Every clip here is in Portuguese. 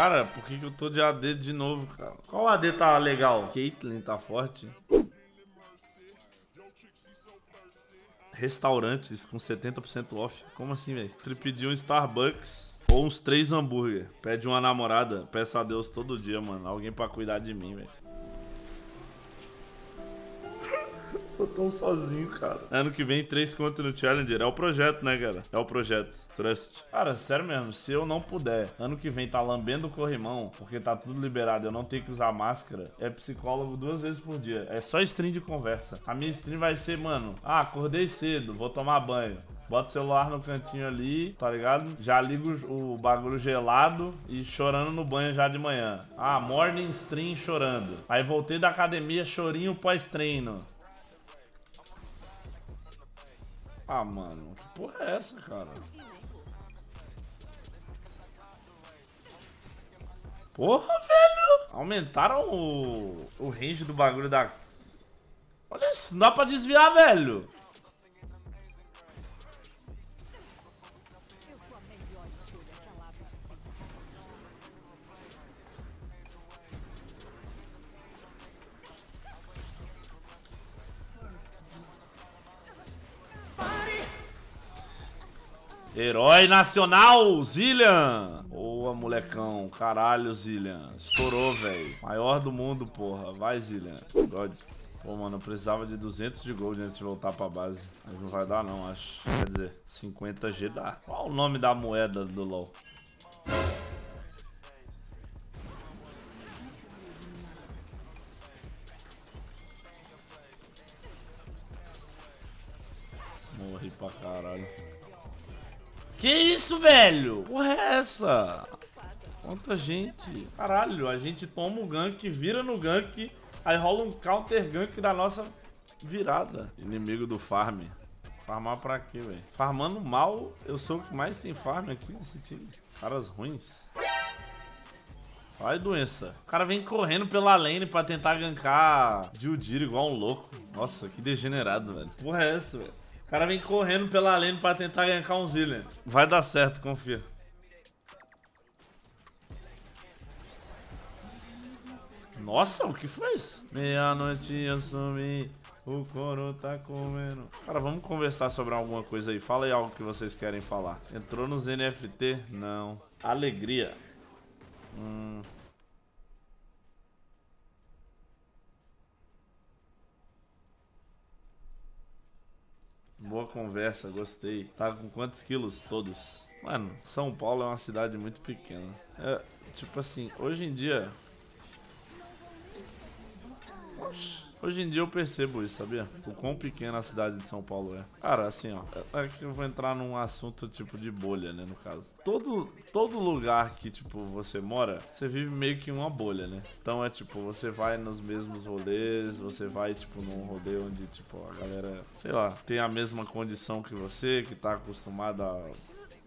Cara, por que eu tô de AD de novo, cara? Qual AD tá legal? Caitlyn tá forte. Restaurantes com 70% off. Como assim, velho? Você pedir um Starbucks ou uns 3 hambúrguer. Pede uma namorada. Peço a Deus todo dia, mano. Alguém pra cuidar de mim, velho. Tô tão sozinho, cara. Ano que vem, 3 contas no Challenger. É o projeto, né, cara? É o projeto. Trust. Cara, sério mesmo, se eu não puder, ano que vem tá lambendo o corrimão, porque tá tudo liberado, eu não tenho que usar máscara, é psicólogo 2 vezes por dia. É só stream de conversa. A minha stream vai ser, mano, ah, acordei cedo, vou tomar banho. Bota o celular no cantinho ali, tá ligado? Já ligo o bagulho gelado e chorando no banho já de manhã. Ah, morning stream chorando. Aí voltei da academia, chorinho pós-treino. Ah, mano, que porra é essa, cara? Porra, velho! Aumentaram o range do bagulho da... Olha isso, não dá pra desviar, velho! Herói nacional, Zilean! Boa, molecão. Caralho, Zilean. Estourou, velho. Maior do mundo, porra. Vai, Zilean. God. Pô, mano, eu precisava de 200 de gold antes de voltar pra base. Mas não vai dar, não, acho. Quer dizer, 50G dá. Qual o nome da moeda do LoL? Morri pra caralho. Que isso, velho? Porra é essa? Quanta gente. Caralho, a gente toma o gank, vira no gank, aí rola um counter gank da nossa virada. Inimigo do farm. Farmar pra quê, velho? Farmando mal, eu sou o que mais tem farm aqui nesse time. Caras ruins. Vai, doença. O cara vem correndo pela lane pra tentar gankar Judiri igual um louco. Nossa, que degenerado, velho. Porra é essa, velho? O cara vem correndo pela lane pra tentar gankar um Zilean. Vai dar certo, confia. Nossa, o que foi isso? Meia-noite eu sumi, o coro tá comendo. Cara, vamos conversar sobre alguma coisa aí. Fala aí algo que vocês querem falar. Entrou nos NFT? Não. Alegria. Boa conversa, gostei. Tá com quantos quilos? Todos. Mano, São Paulo é uma cidade muito pequena. É, tipo assim, hoje em dia... Oxi. Hoje em dia eu percebo isso, sabia? O quão pequena a cidade de São Paulo é. Cara, assim, ó. Aqui eu vou entrar num assunto tipo de bolha, né, no caso. Todo lugar que, tipo, você mora, você vive meio que uma bolha, né? Então é, tipo, você vai nos mesmos rolês, você vai, tipo, num rolê onde, tipo, a galera, sei lá, tem a mesma condição que você, que tá acostumada a...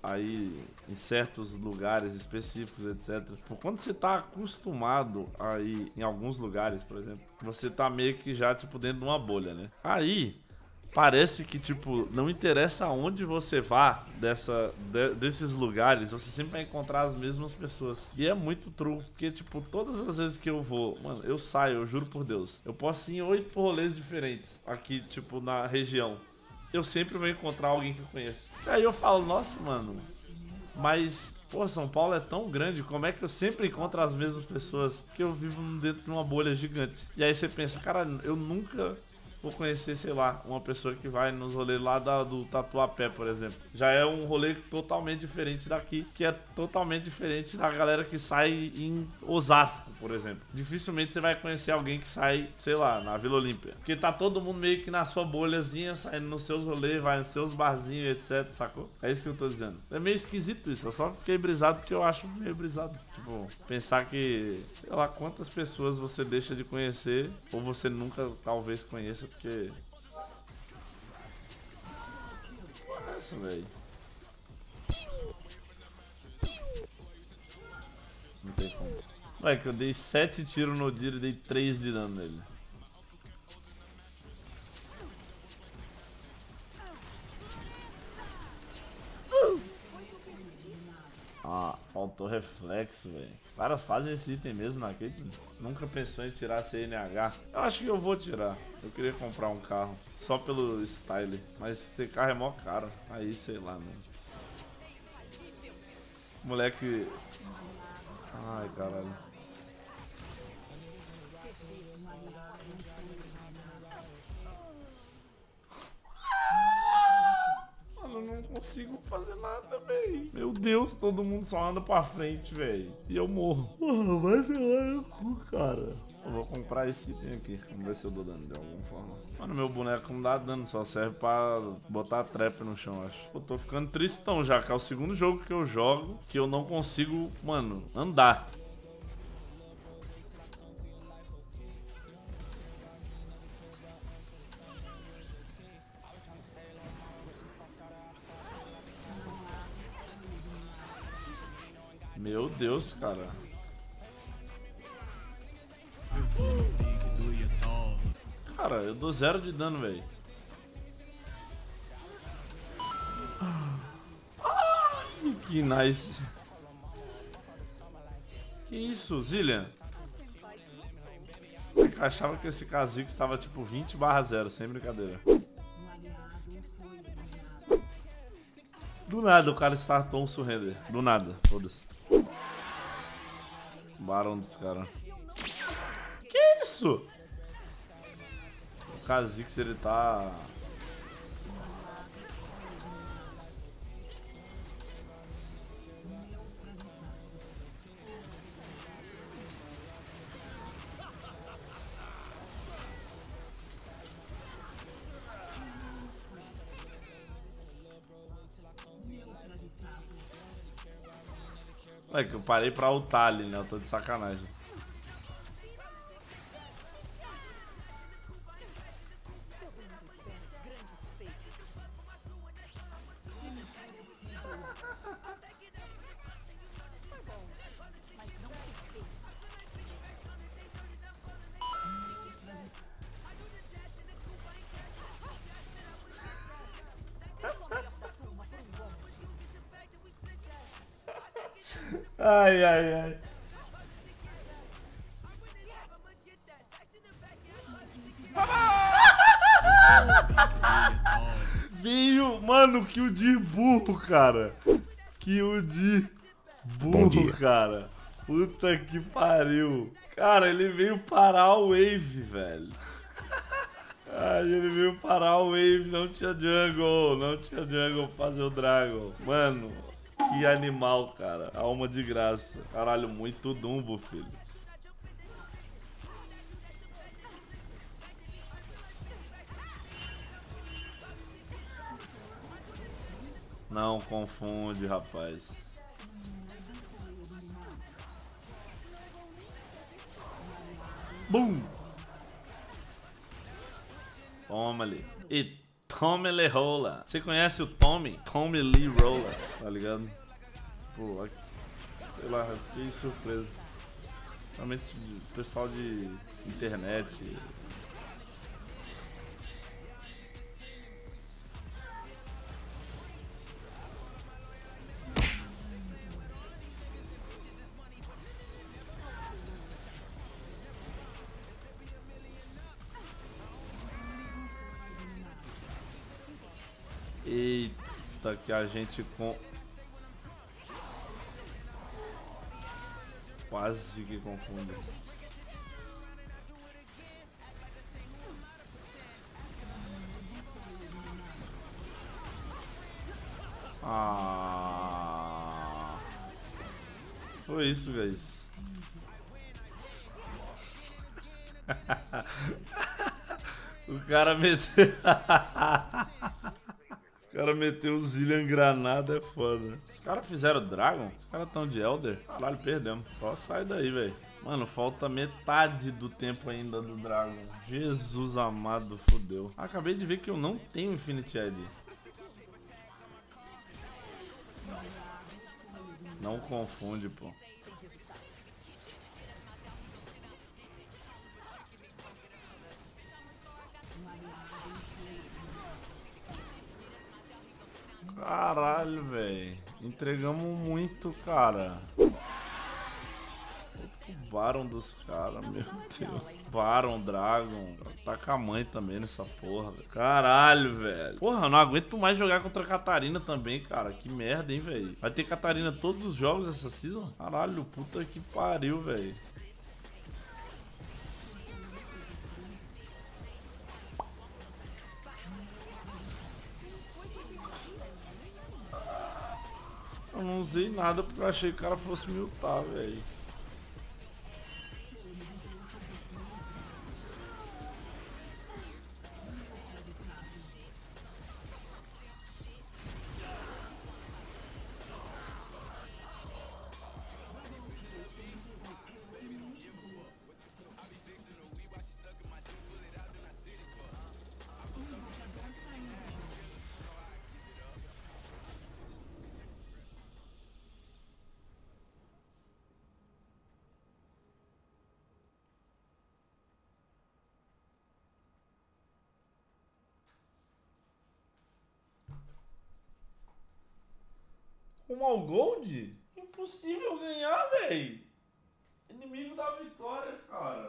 Aí, em certos lugares específicos, etc. Tipo, quando você tá acostumado a ir em alguns lugares, por exemplo, você tá meio que já, tipo, dentro de uma bolha, né? Aí, parece que, tipo, não interessa aonde você vá desses lugares, você sempre vai encontrar as mesmas pessoas. E é muito true, porque, tipo, todas as vezes que eu vou, mano, eu saio, eu juro por Deus. Eu posso ir em 8 rolês diferentes aqui, tipo, na região. Eu sempre vou encontrar alguém que eu conheço. E aí eu falo, nossa, mano, mas, pô, São Paulo é tão grande, como é que eu sempre encontro as mesmas pessoas? Porque eu vivo dentro de uma bolha gigante. E aí você pensa, cara, eu nunca vou conhecer, sei lá, uma pessoa que vai nos rolês lá do Tatuapé, por exemplo. Já é um rolê totalmente diferente daqui, que é totalmente diferente da galera que sai em Osasco, por exemplo. Dificilmente você vai conhecer alguém que sai, sei lá, na Vila Olímpia. Porque tá todo mundo meio que na sua bolhazinha, saindo nos seus rolês, vai nos seus barzinhos, etc, sacou? É isso que eu tô dizendo. É meio esquisito isso, eu só fiquei brisado porque eu acho meio brisado. Tipo, pensar que, sei lá, quantas pessoas você deixa de conhecer, ou você nunca talvez conheça. Porque... Nossa, velho. Não tem como. Ué, que eu dei 7 tiros no Odiri e dei 3 de dano nele. Ah, ó, Faltou reflexo, velho. Os caras fazem esse item mesmo na crítica. Nunca pensou em tirar a CNH. Eu acho que eu vou tirar. Eu queria comprar um carro. Só pelo style. Mas esse carro é mó caro. Aí, sei lá, mano. Moleque... Ai, caralho. Mano, eu não consigo fazer nada, velho. Meu Deus, todo mundo só anda pra frente, velho. E eu morro. Mano, vai pegar meu cu, cara. Eu vou comprar esse item aqui. Vamos ver se eu dou dano de alguma forma. Mano, meu boneco não dá dano. Só serve pra botar a trap no chão, acho. Eu tô ficando tristão já, que é o segundo jogo que eu jogo que eu não consigo, mano, andar. Meu Deus, cara. Cara, eu dou 0 de dano, velho. Ah, que nice. Que isso, Zilean? Eu achava que esse Kha'Zix estava tipo 20/0, sem brincadeira. Do nada o cara startou um surrender. Do nada, foda-se. Barão dos caras. Que isso? O Kha'Zix, ele tá... É que eu parei pra ultar ali, né? Eu tô de sacanagem. Ai, ai, ai. Veio, mano, que o de burro, cara. Que o de burro, cara. Puta que pariu. Cara, ele veio parar o wave, velho. Ai, ele veio parar o wave. Não tinha jungle. Não tinha jungle pra fazer o Dragon. Mano. Que animal, cara. Alma de graça. Caralho, muito Dumbo, filho. Não confunde, rapaz. Bum! Toma ali. E Tommy Lee Rolla. Você conhece o Tommy? Tommy Lee Rolla, tá ligado? Pô, sei lá, fiquei surpreso. Principalmente o pessoal de internet. Eita, que a gente com... Quase que confunde. Ah, foi isso, guys. O cara meteu. O cara meteu o Zilean granada, é foda. Os caras fizeram Dragon? Os caras tão de Elder? Caralho, perdemos. Só sai daí, velho. Mano, falta metade do tempo ainda do Dragon. Jesus amado, fodeu. Acabei de ver que eu não tenho Infinity ID. Não confunde, pô. Caralho, velho. Entregamos muito, cara. Baron dos caras, meu Deus. Baron, Dragon. Ataca a mãe também nessa porra, velho. Caralho, velho. Porra, eu não aguento mais jogar contra a Catarina também, cara. Que merda, hein, velho. Vai ter Catarina todos os jogos essa season? Caralho, puta que pariu, velho. Eu não usei nada porque eu achei que o cara fosse me ultar, velho. Com all gold? Impossível ganhar, velho. Inimigo da vitória, cara.